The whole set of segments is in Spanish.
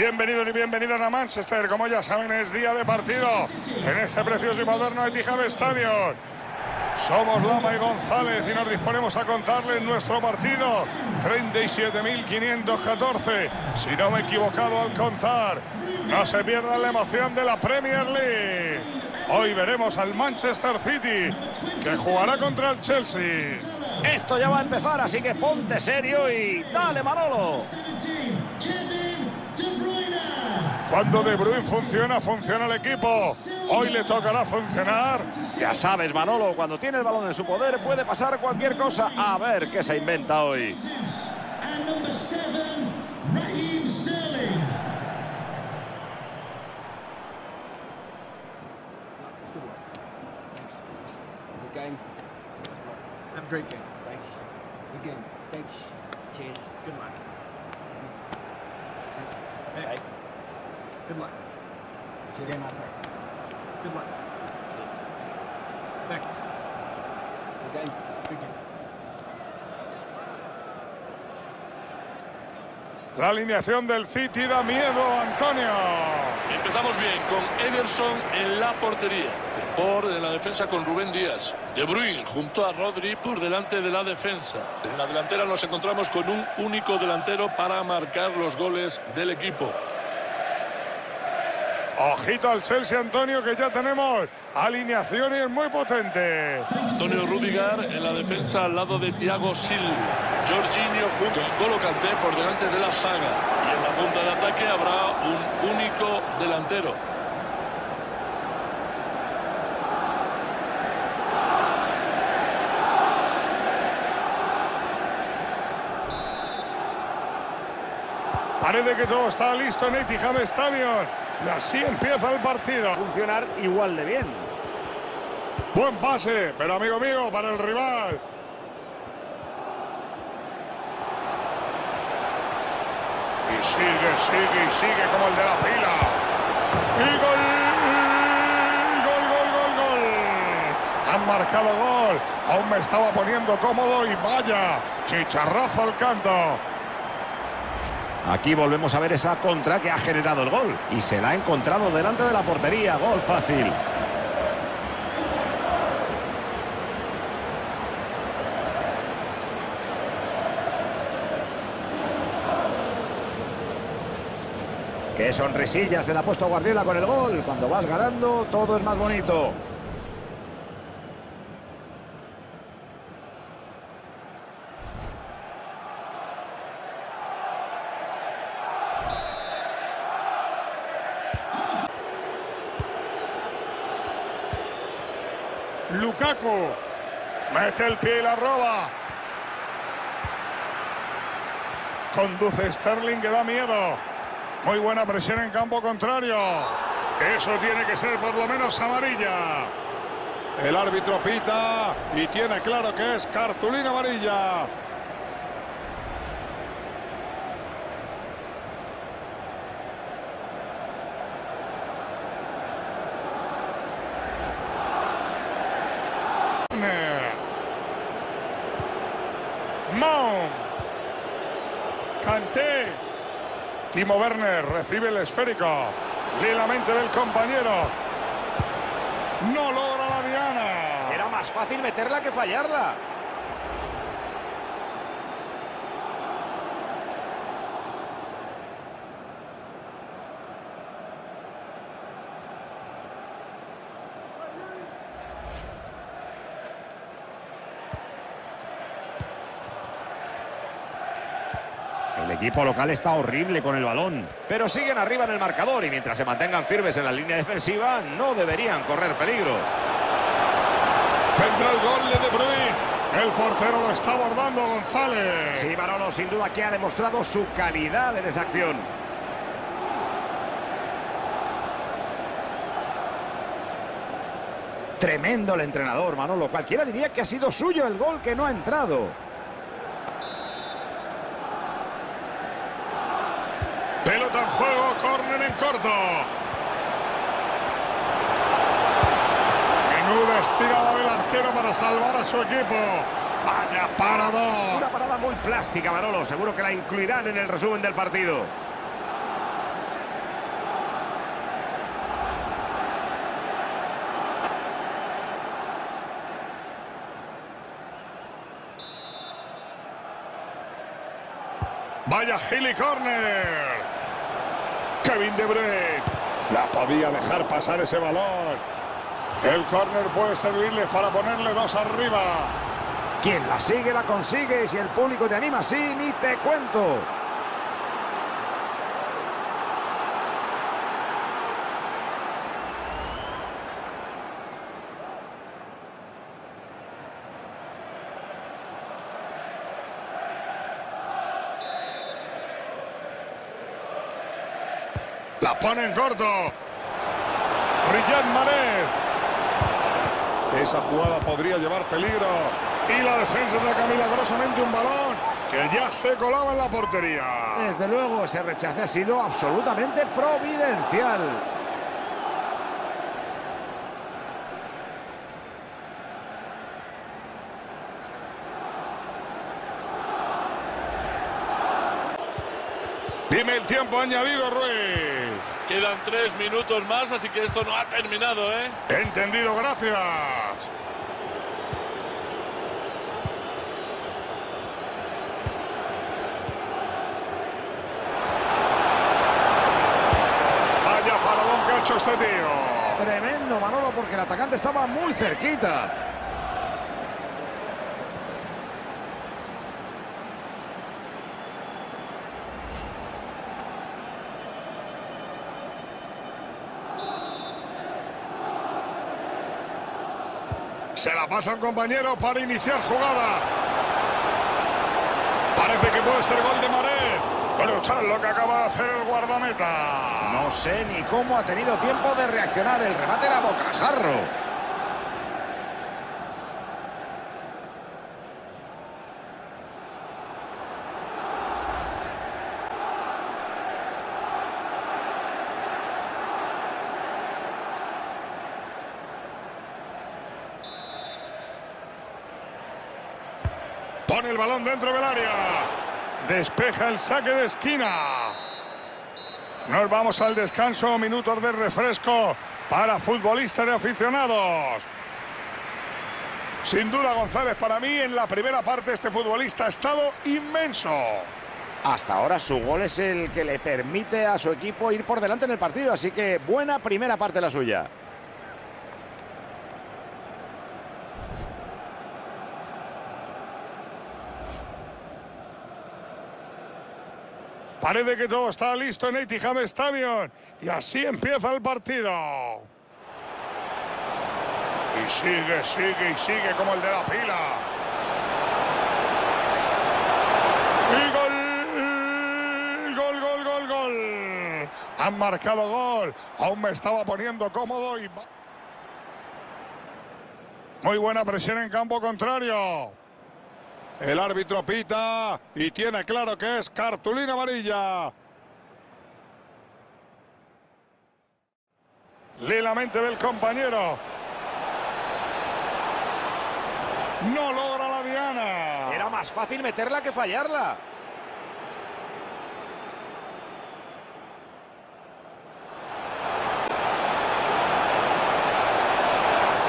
Bienvenidos y bienvenidas a Manchester. Como ya saben, es día de partido en este precioso y moderno Etihad Stadium. Somos Lama y González y nos disponemos a contarles nuestro partido. 37.514, si no me he equivocado al contar. No se pierdan la emoción de la Premier League. Hoy veremos al Manchester City, que jugará contra el Chelsea. Esto ya va a empezar, así que ponte serio y dale, Manolo. Cuando De Bruyne funciona, funciona el equipo. Hoy le tocará funcionar. Ya sabes, Manolo, cuando tiene el balón en su poder puede pasar cualquier cosa. A ver qué se inventa hoy. Good luck. It's your game out there. Good luck. Cheers. Thank you. Good game. Good game. La alineación del City da miedo, Antonio. Empezamos bien con Ederson en la portería. Por en la defensa con Rubén Díaz. De Bruyne junto a Rodri por delante de la defensa. En la delantera nos encontramos con un único delantero para marcar los goles del equipo. Ojito al Chelsea, Antonio, que ya tenemos alineaciones muy potentes. Antonio Rudiger en la defensa al lado de Thiago Silva. Jorginho junto a Golo Kanté por delante de la saga. Y en la punta de ataque habrá un único delantero. Parece que todo está listo en Etihad Stadium. Y así empieza el partido. Funcionar igual de bien. Buen pase, pero amigo mío, para el rival. Y sigue como el de la fila. ¡Y gol! ¡Gol, gol, gol, gol! Han marcado gol. Aún me estaba poniendo cómodo y vaya, chicharrazo al canto. Aquí volvemos a ver esa contra que ha generado el gol. Y se la ha encontrado delante de la portería. Gol fácil. Qué sonrisilla se le ha puesto Guardiola con el gol. Cuando vas ganando, todo es más bonito. Lukaku mete el pie y la roba. Conduce Sterling, que da miedo. Muy buena presión en campo contrario. Eso tiene que ser por lo menos amarilla. El árbitro pita y tiene claro que es cartulina amarilla. Kanté. Timo Werner recibe el esférico. Lee la mente del compañero. No logra la diana. Era más fácil meterla que fallarla. El equipo local está horrible con el balón, pero siguen arriba en el marcador y mientras se mantengan firmes en la línea defensiva no deberían correr peligro. Entra el gol de De Bruyne. El portero lo está abordando, González. Sí, Manolo, sin duda que ha demostrado su calidad en esa acción. Tremendo el entrenador, Manolo. Cualquiera diría que ha sido suyo el gol que no ha entrado. Pelota en juego, córner en corto. Menuda estirada del arquero para salvar a su equipo. Vaya parada. Una parada muy plástica, Manolo. Seguro que la incluirán en el resumen del partido. Vaya Gili Corner. Kevin De Bruyne. La podía dejar pasar ese balón. El córner puede servirles para ponerle dos arriba. Quien la sigue, la consigue. Y si el público te anima, sí, ni te cuento. La pone en corto. Riyad Mahrez. Esa jugada podría llevar peligro. Y la defensa saca milagrosamente un balón que ya se colaba en la portería. Desde luego, ese rechace ha sido absolutamente providencial. Dime el tiempo añadido, Ruiz. Quedan 3 minutos más, así que esto no ha terminado, ¿eh? Entendido, gracias. Vaya paradón que ha hecho este tío. Tremendo, Manolo, porque el atacante estaba muy cerquita. Se la pasa un compañero para iniciar jugada. Parece que puede ser gol de Mahrez. Brutal lo que acaba de hacer el guardameta. No sé ni cómo ha tenido tiempo de reaccionar. El remate era bocajarro. Pone el balón dentro del área. Despeja el saque de esquina. Nos vamos al descanso. Minutos de refresco para futbolistas y aficionados. Sin duda, González, para mí en la primera parte este futbolista ha estado inmenso. Hasta ahora su gol es el que le permite a su equipo ir por delante en el partido. Así que buena primera parte la suya. Parece que todo está listo en Etihad Stadium. Y así empieza el partido. Y sigue, sigue y sigue como el de la pila. ¡Y gol! ¡Gol, gol, gol, gol! Han marcado gol. Aún me estaba poniendo cómodo y... Muy buena presión en campo contrario. El árbitro pita y tiene claro que es cartulina amarilla. Lee la mente del compañero. No logra la diana. Era más fácil meterla que fallarla.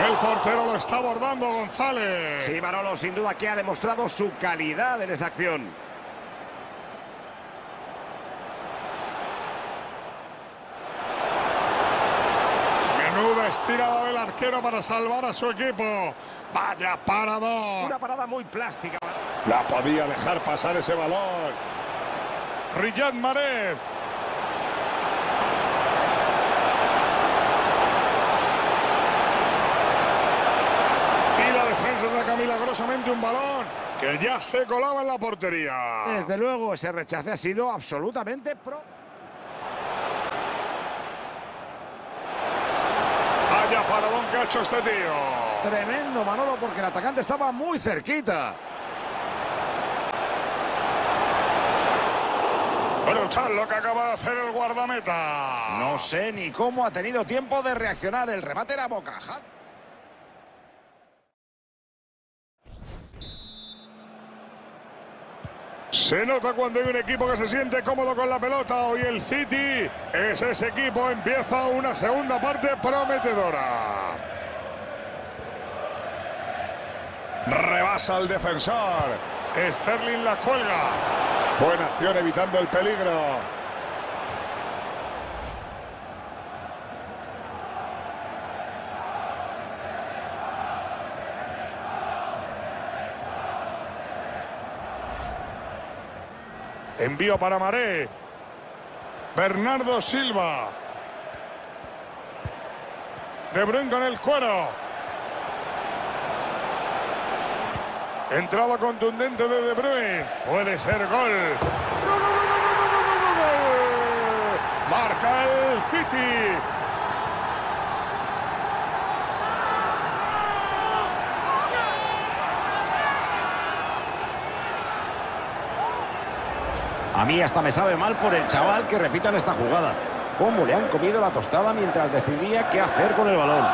El portero lo está abordando, González. Sí, Manolo, sin duda que ha demostrado su calidad en esa acción. Menuda estirada del arquero para salvar a su equipo. Vaya parada. Una parada muy plástica. La podía dejar pasar ese balón. Riyad Mahrez. Se saca milagrosamente un balón que ya se colaba en la portería. Desde luego, ese rechace ha sido absolutamente Vaya paradón que ha hecho este tío. Tremendo, Manolo, porque el atacante estaba muy cerquita. Brutal lo que acaba de hacer el guardameta. No sé ni cómo ha tenido tiempo de reaccionar. El remate era bocajarro. Se nota cuando hay un equipo que se siente cómodo con la pelota. Hoy el City es ese equipo. Empieza una segunda parte prometedora. Rebasa al defensor. Sterling la cuelga. Buena acción evitando el peligro. Envío para Mahrez. Bernardo Silva. De Bruyne con el cuero. Entrada contundente de De Bruyne. Puede ser gol. ¡Gol! Marca el City. A mí hasta me sabe mal por el chaval que repitan esta jugada. Cómo le han comido la tostada mientras decidía qué hacer con el balón.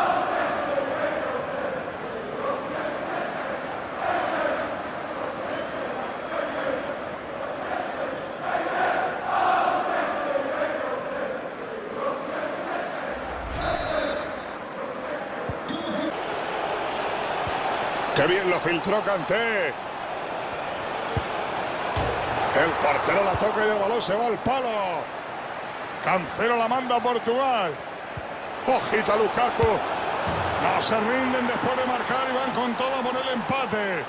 ¡Qué bien lo filtró Kanté! El portero la toca y el balón se va al palo. Cancelo la manda a Portugal. Ojita Lukaku. No se rinden después de marcar y van con todo por el empate.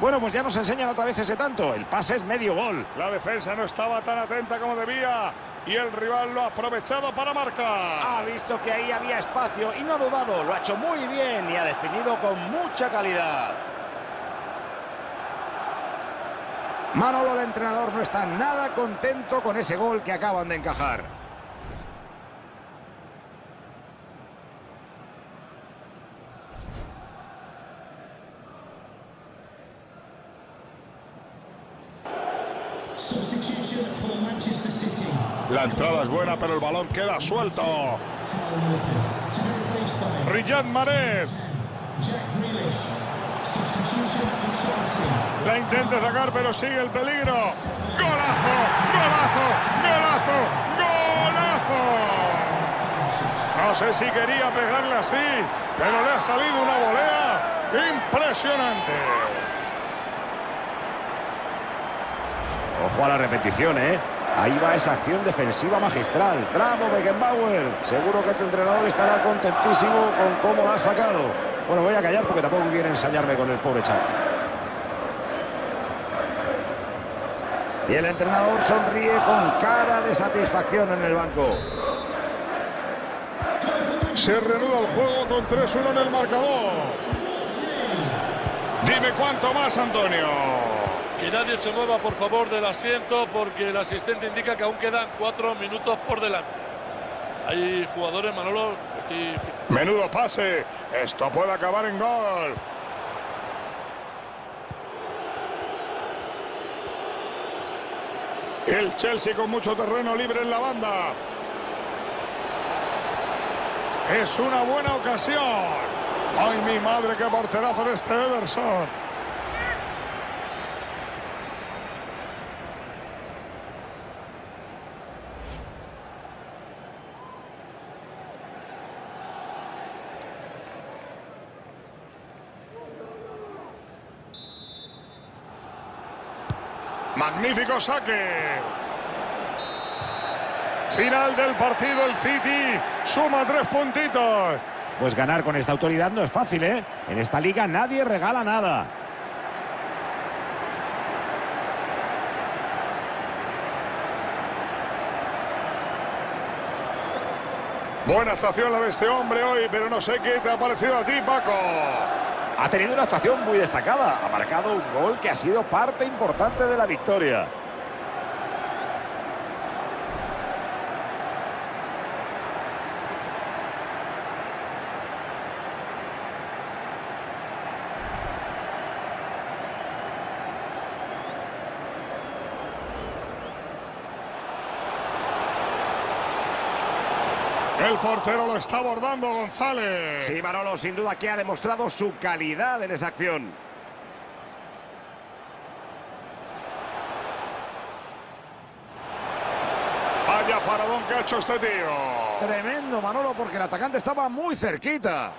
Bueno, pues ya nos enseñan otra vez ese tanto. El pase es medio gol. La defensa no estaba tan atenta como debía. Y el rival lo ha aprovechado para marcar. Ha visto que ahí había espacio y no ha dudado. Lo ha hecho muy bien y ha definido con mucha calidad. Manolo, el entrenador, no está nada contento con ese gol que acaban de encajar. La entrada es buena, pero el balón queda suelto. Riyad Mahrez. La intenta sacar, pero sigue el peligro. ¡Golazo! ¡Golazo! ¡Golazo! ¡Golazo! No sé si quería pegarle así, pero le ha salido una volea impresionante. Ojo a la repetición, ¿eh? Ahí va esa acción defensiva magistral. ¡Bravo, Beckenbauer! Seguro que tu entrenador estará contentísimo con cómo la ha sacado. Bueno, voy a callar porque tampoco quiero ensañarme con el pobre chaval. Y el entrenador sonríe con cara de satisfacción en el banco. Se reanuda el juego con 3-1 en el marcador. Dime cuánto más, Antonio. Que nadie se mueva, por favor, del asiento, porque el asistente indica que aún quedan 4 minutos por delante. Hay jugadores, Manolo. Menudo pase. Esto puede acabar en gol. El Chelsea con mucho terreno libre en la banda. Es una buena ocasión. ¡Ay, mi madre, qué porterazo de este Ederson! Magnífico saque. Final del partido, el City suma 3 puntitos. Pues ganar con esta autoridad no es fácil, ¿eh? En esta liga nadie regala nada. Buena actuación la de este hombre hoy, pero no sé qué te ha parecido a ti, Paco. Ha tenido una actuación muy destacada. Ha marcado un gol que ha sido parte importante de la victoria. El portero lo está abordando, González. Sí, Manolo, sin duda que ha demostrado su calidad en esa acción. Vaya paradón que ha hecho este tío. Tremendo, Manolo, porque el atacante estaba muy cerquita.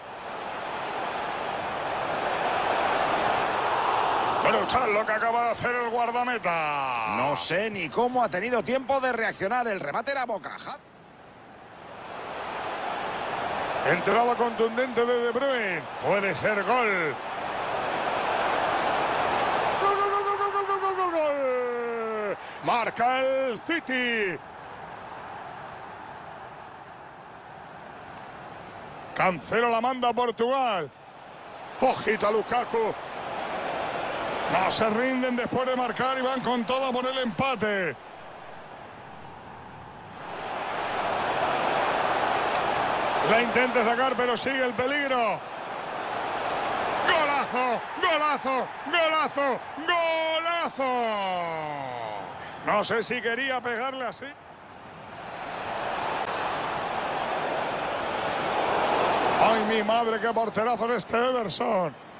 Brutal lo que acaba de hacer el guardameta. No sé ni cómo ha tenido tiempo de reaccionar. El remate era bocaja. Entrada contundente de De Bruyne. Puede ser gol. ¡Gol, gol, gol, gol, gol, gol, gol, gol! Marca el City. Cancelo la manda a Portugal. Ojita Lukaku. No se rinden después de marcar y van con todo por el empate. La intenta sacar, pero sigue el peligro. ¡Golazo! ¡Golazo! ¡Golazo! ¡Golazo! No sé si quería pegarle así. ¡Ay, mi madre, qué porterazo de este Ederson!